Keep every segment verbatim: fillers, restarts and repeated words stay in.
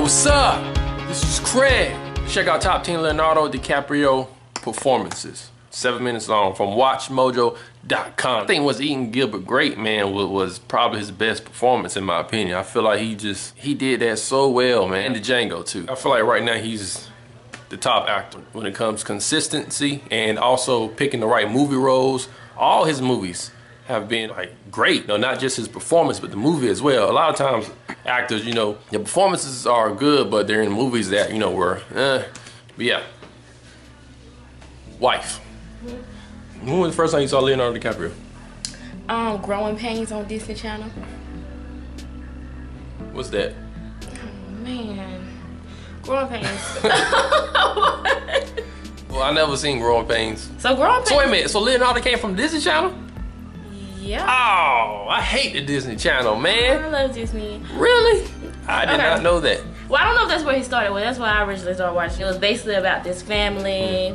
Yo, what's up? This is Craig. Check out top ten Leonardo DiCaprio performances. Seven minutes long from Watch Mojo dot com. I think What's Eating Gilbert Grape, man, was probably his best performance in my opinion. I feel like he just, he did that so well, man. And the Django too. I feel like right now he's the top actor when it comes to consistency and also picking the right movie roles. All his movies have been like great, you know, not just his performance, but the movie as well. A lot of times actors, you know, the performances are good, but they're in movies that, you know, were, eh. But yeah, wife. When was the first time you saw Leonardo DiCaprio? Um, Growing Pains on Disney Channel. What's that? Oh, man, Growing Pains. Well, I never seen Growing Pains. So Growing Pains. So wait a minute. So Leonardo came from Disney Channel? Yeah. Oh, I hate the Disney Channel, man. I love Disney. Really? I did okay. not know that. Well, I don't know if that's where he started with. That's why I originally started watching. It was basically about this family. Mm.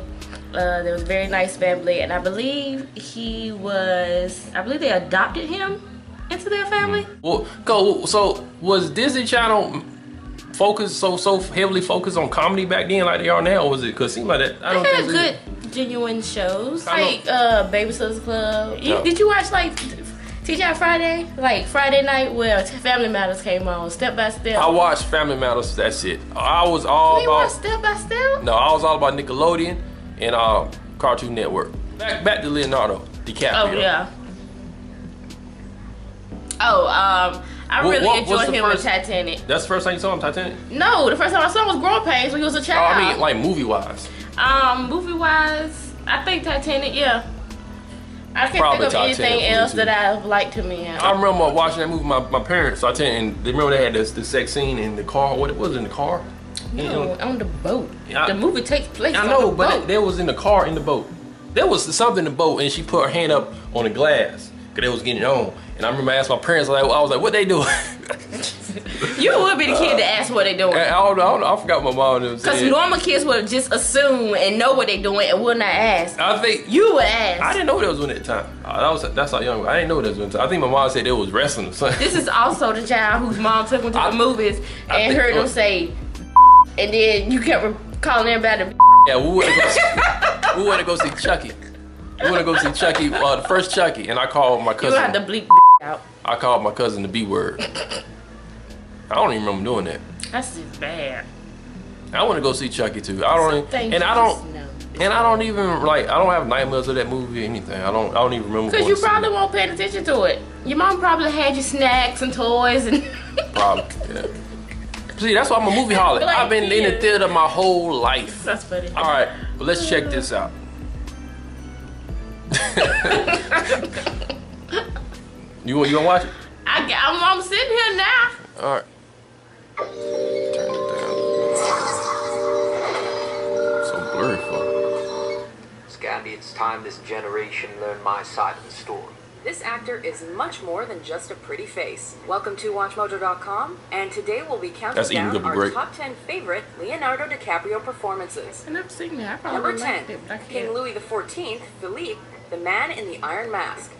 Uh, there was a very nice family, and I believe he was, I believe they adopted him into their family. Well, go. So was Disney Channel focused so so heavily focused on comedy back then, like they are now, or was it? Because it seemed like that. I don't think they had good, genuine shows like uh, Babysitters Club. You, did you watch like T G I Friday? Like Friday night where Family Matters came on, Step by Step. I watched Family Matters. That's it. I was all you about watch Step by Step. No, I was all about Nickelodeon and uh, Cartoon Network. Back back to Leonardo DiCaprio. Oh yeah. Oh, um, I what, really what, enjoyed him first, with Titanic. That's the first time you saw him, Titanic? No, the first time I saw him was Growing Pains when he was a child. Oh, I mean, like movie-wise. Um, movie-wise, I think Titanic, yeah. I can't Probably think of Titanic, anything else too. that I liked him in. I remember watching that movie with my, my parents, so I tell you, and they remember they had this, this sex scene in the car. What it was in the car? No, on the boat. I, the movie takes place I know, on the but boat. There was in the car in the boat. There was something in the boat, and she put her hand up on the glass because it was getting on. And I remember I asked my parents, like, I was like, what they doing? You would be the kid uh, to ask what they doing. I, I, don't, I, don't, I forgot what my mom was saying. Because normal kids would just assume and know what they doing and would not ask. I think you would ask. I didn't know what they was doing at the time. Uh, that was, that's how young. I didn't know what they was doing at the time. I think my mom said they was wrestling or something. This is also the child whose mom took him to I, the movies I and think, heard him uh, say, and then you kept calling everybody a b****. Yeah, we wanna go see, we wanna go see Chucky. We wanna go see Chucky, uh, the first Chucky, and I called my cousin. You had to bleep b**** out. I called my cousin the B word. I don't even remember doing that. That's just bad. I wanna go see Chucky too. I don't so even, and I don't, know. and I don't even like. I don't have nightmares of that movie or anything. I don't. I don't even remember. Because you probably won't pay attention to it. Your mom probably had you snacks and toys and. Probably. Yeah. See, that's why I'm a movie holic. Like, I've been yeah. in the theater my whole life. That's funny. All right, well, let's check this out. you you gonna watch it? I I'm, I'm sitting here now. All right. Turn it down. So blurry, fuck. Scandi, it's time this generation learned my side of the story. This actor is much more than just a pretty face. Welcome to Watch Mojo dot com, and today we'll be counting That's down our great. top ten favorite Leonardo DiCaprio performances. And I've seen that. I Number ten, it, I King Louis the fourteenth, Philippe, The Man in the Iron Mask.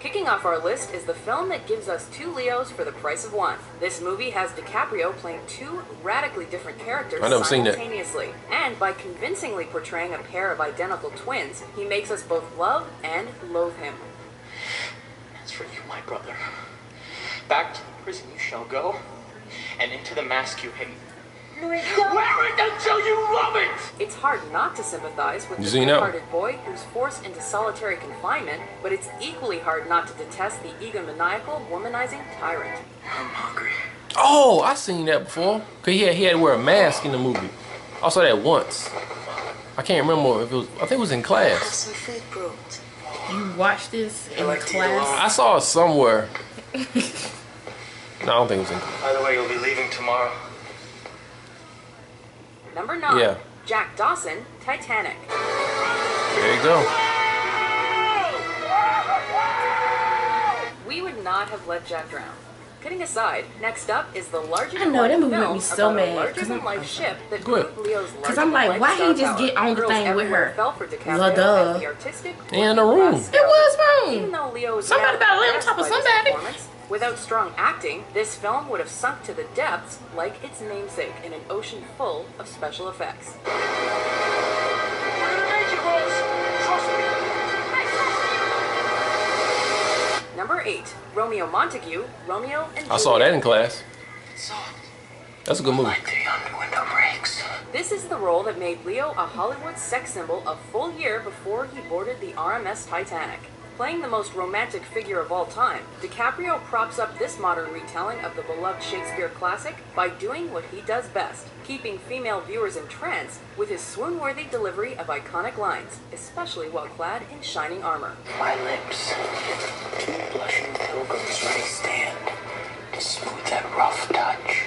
Kicking off our list is the film that gives us two Leos for the price of one. This movie has DiCaprio playing two radically different characters simultaneously. And by convincingly portraying a pair of identical twins, he makes us both love and loathe him. For you, my brother. Back to the prison you shall go, and into the mask you hate. Wear it until you love it! It's hard not to sympathize with the good-hearted boy who's forced into solitary confinement, but it's equally hard not to detest the egomaniacal, womanizing tyrant. I'm hungry. Oh, I seen that before. Cause he had, he had to wear a mask in the movie. I saw that once. I can't remember if it was, I think it was in class. Some food brought. You watched this in like class? I saw it somewhere. No, I don't think it was in class. By the way, you'll be leaving tomorrow. Number nine. Yeah. Jack Dawson, Titanic. There you go. We would not have let Jack drown. Kidding aside, next up is the larger I know that movie made me so mad because I'm, I'm, ship that Cause I'm like, why he just get on the thing with her? Well, duh. In the room. It was room. Somebody better lay on top of somebody. Without strong acting, this film would have sunk to the depths like its namesake in an ocean full of special effects. Number eight, Romeo Montague, Romeo and Juliet. I saw that in class. That's a good movie. This is the role that made Leo a Hollywood sex symbol a full year before he boarded the R M S Titanic. Playing the most romantic figure of all time, DiCaprio props up this modern retelling of the beloved Shakespeare classic by doing what he does best, keeping female viewers entranced with his swoon-worthy delivery of iconic lines, especially while clad in shining armor. My lips, two blushing pilgrims ready stand to smooth that rough touch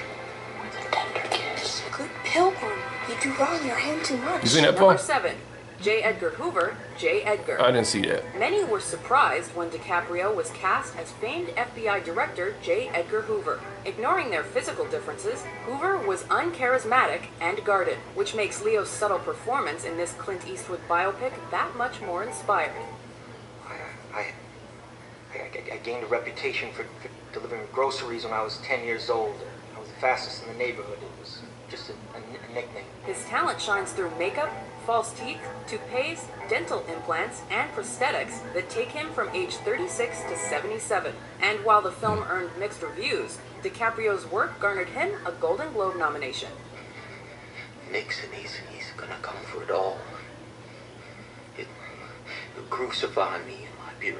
with a tender kiss. Good pilgrim, you do wrong your hand too much. You seen that, Paul? Number seven. J. Edgar Hoover, J. Edgar. I didn't see that. Many were surprised when DiCaprio was cast as famed F B I director J. Edgar Hoover. Ignoring their physical differences, Hoover was uncharismatic and guarded, which makes Leo's subtle performance in this Clint Eastwood biopic that much more inspiring. I, I, I, I gained a reputation for, for delivering groceries when I was ten years old. I was the fastest in the neighborhood. It was just a, a, a nickname. His talent shines through makeup, false teeth, toupees, dental implants, and prosthetics that take him from age thirty-six to seventy-seven. And while the film earned mixed reviews, DiCaprio's work garnered him a Golden Globe nomination. Nixon, he's, he's gonna come for it all. He'll crucify me in my bureau.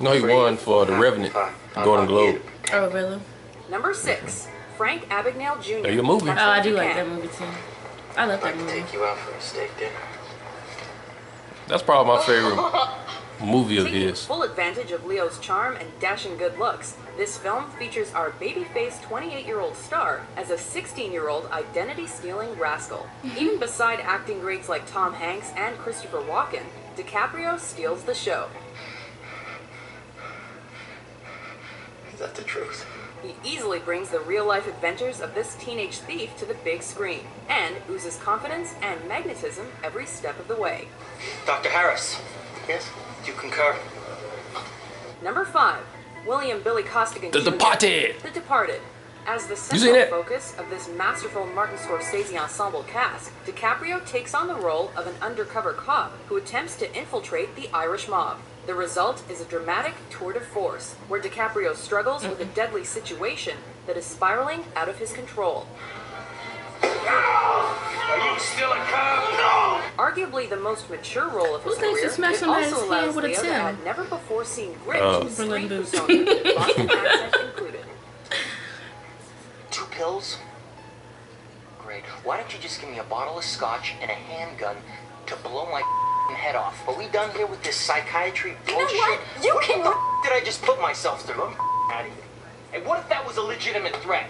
No, he won for The Revenant, Golden Globe. Oh, really? Number six, Frank Abagnale Junior Hey, movie. Oh, I do like that movie too. I love that movie. Take you out for a steak dinner. That's probably my favorite movie of his. Full advantage of Leo's charm and dashing good looks, this film features our baby-faced twenty-eight-year-old star as a sixteen-year-old identity-stealing rascal. Even beside acting greats like Tom Hanks and Christopher Walken, DiCaprio steals the show. Is that the truth? He easily brings the real-life adventures of this teenage thief to the big screen and oozes confidence and magnetism every step of the way. Doctor Harris. Yes? Do you concur? Number five, William Billy Costigan Junior The Departed. The Departed. As the central focus of this masterful Martin Scorsese ensemble cast, DiCaprio takes on the role of an undercover cop who attempts to infiltrate the Irish mob. The result is a dramatic tour de force, where DiCaprio struggles with a deadly situation that is spiraling out of his control. Are you still a cop? No! Arguably the most mature role of his career, it also allows Leo to add never-before-seen grit to his screen persona, Boston accent included. Two pills? Great. Why don't you just give me a bottle of scotch and a handgun to blow my head off? Are we done here with this psychiatry bullshit? You know what? You what can the f did I just put myself through? I'm out of here. And what if that was a legitimate threat?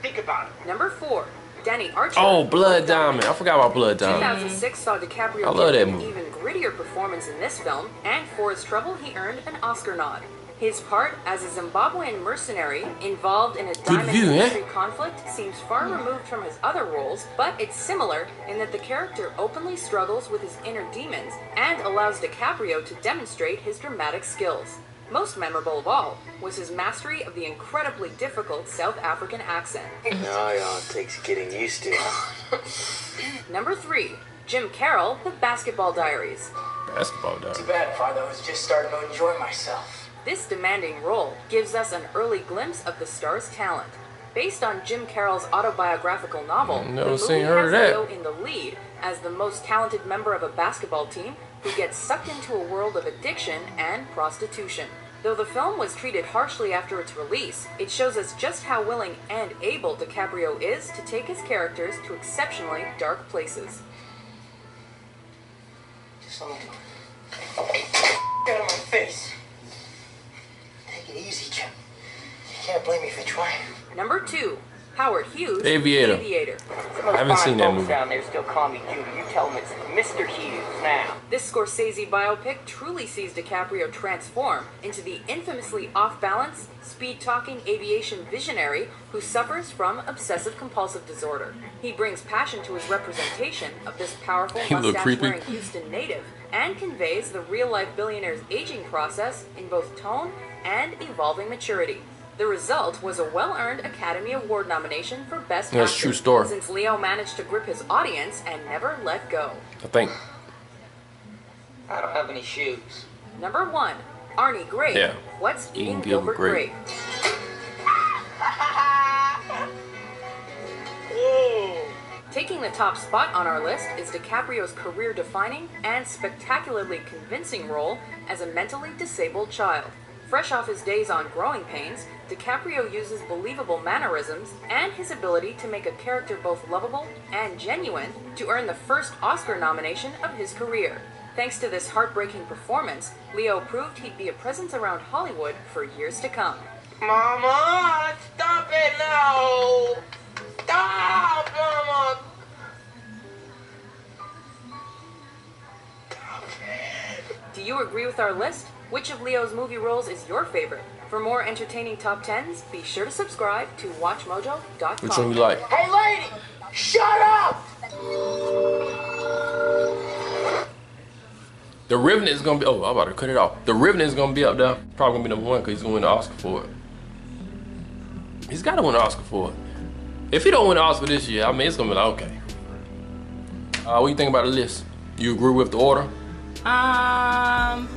Think about it. Number four, Danny Archer. Oh, Blood Diamond. I forgot about Blood Diamond. two thousand six saw DiCaprio I love that movie. An even grittier performance in this film, and for his trouble, he earned an Oscar nod. His part as a Zimbabwean mercenary involved in a diamond view, industry eh? conflict seems far removed from his other roles, but it's similar in that the character openly struggles with his inner demons and allows DiCaprio to demonstrate his dramatic skills. Most memorable of all was his mastery of the incredibly difficult South African accent. No, y'all, it takes getting used to. Number three, Jim Carroll, The Basketball Diaries. Basketball Diaries. Too bad, Father, I was just starting to enjoy myself. This demanding role gives us an early glimpse of the star's talent. Based on Jim Carroll's autobiographical novel, the movie has Leo in the lead as the most talented member of a basketball team who gets sucked into a world of addiction and prostitution. Though the film was treated harshly after its release, it shows us just how willing and able DiCaprio is to take his characters to exceptionally dark places. Just let me get out of my face. Easy, Jim. You can't blame me for trying. Number two, Howard Hughes, The Aviator. Aviator. I haven't seen that movie. Down there still call me Judy. You tell them it's Mister Hughes now. This Scorsese biopic truly sees DiCaprio transform into the infamously off-balance, speed-talking aviation visionary who suffers from obsessive-compulsive disorder. He brings passion to his representation of this powerful mustache-wearing Houston native and conveys the real-life billionaire's aging process in both tone and evolving maturity. The result was a well-earned Academy Award nomination for Best Actor. That's a true story. Since Leo managed to grip his audience and never let go. I think. I don't have any shoes. Number one, Arnie Grape. Yeah. What's Eating Gilbert Grape? Taking the top spot on our list is DiCaprio's career-defining and spectacularly convincing role as a mentally disabled child. Fresh off his days on Growing Pains, DiCaprio uses believable mannerisms and his ability to make a character both lovable and genuine to earn the first Oscar nomination of his career. Thanks to this heartbreaking performance, Leo proved he'd be a presence around Hollywood for years to come. Mama, stop it now! Stop, Mama! Do you agree with our list? Which of Leo's movie roles is your favorite? For more entertaining top tens, be sure to subscribe to Watch Mojo dot com. Which one you like? Hey lady! Shut up! The Revenant is gonna be, oh, I'm about to cut it off. The Revenant is gonna be up there. Probably gonna be number one because he's gonna win the Oscar for it. He's gotta win an Oscar for it. If he don't win the Oscar this year, I mean, it's gonna be like, okay. Uh, what do you think about the list? You agree with the order? Um...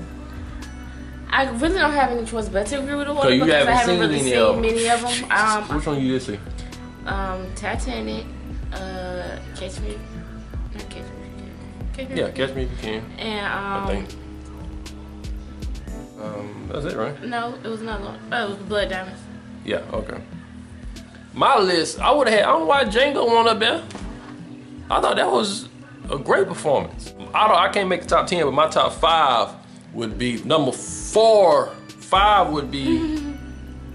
I really don't have any choice but to agree with the one because haven't I haven't really seen of many of them. Um, Which one you did see? Um, Titanic, uh, Catch Me, not Catch Me, Catch Me. Yeah, Catch Me If You Can. And um, I think. Um, that's it, right? No, it was another one. Oh, it was Blood Diamond. Yeah. Okay. My list, I would have had. I don't know why Django went up there. I thought that was a great performance. I don't. I can't make the top ten, but my top five would be number four, five would be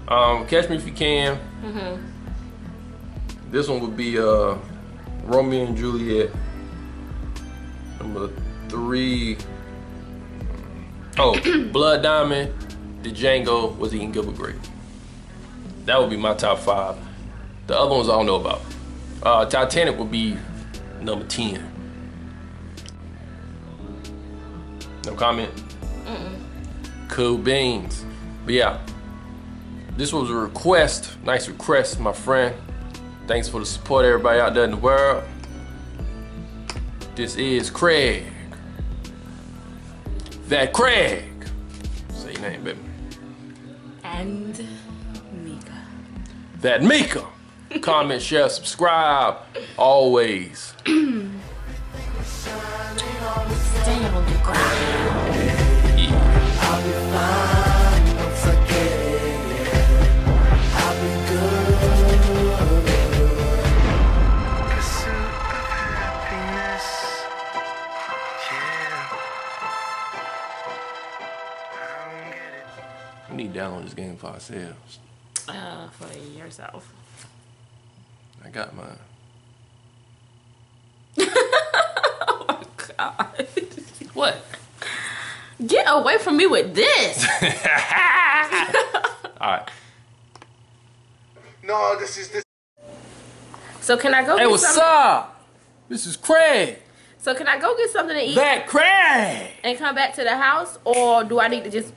um, Catch Me If You Can. Mm-hmm. This one would be uh, Romeo and Juliet. Number three, oh, Blood Diamond, the Django, What's Eating Gilbert Grape. That would be my top five. The other ones I don't know about. Uh, Titanic would be number ten. No comment? Mm-mm. Cool beans. But yeah, this was a request. Nice request, my friend. Thanks for the support, everybody out there in the world. This is Craig. That Craig. Say your name, baby. And Mekia. That Mekia. Comment, share, subscribe. Always. We need to download this game for ourselves. Uh, for yourself. I got mine. Oh my god. What? Get away from me with this! Alright. No, this is this. So can I go hey, get something? Hey, what's up? This is Craig. So can I go get something to eat? That Craig! And come back to the house? Or do I need to just...